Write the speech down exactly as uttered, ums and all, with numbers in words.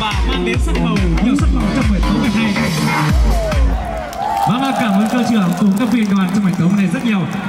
Và mang đến sân khấu nhiều sân khấu trong buổi tối ngày hôm nay. cơ trưởng cùng các viên đoàn trong mảnh tấu này rất nhiều.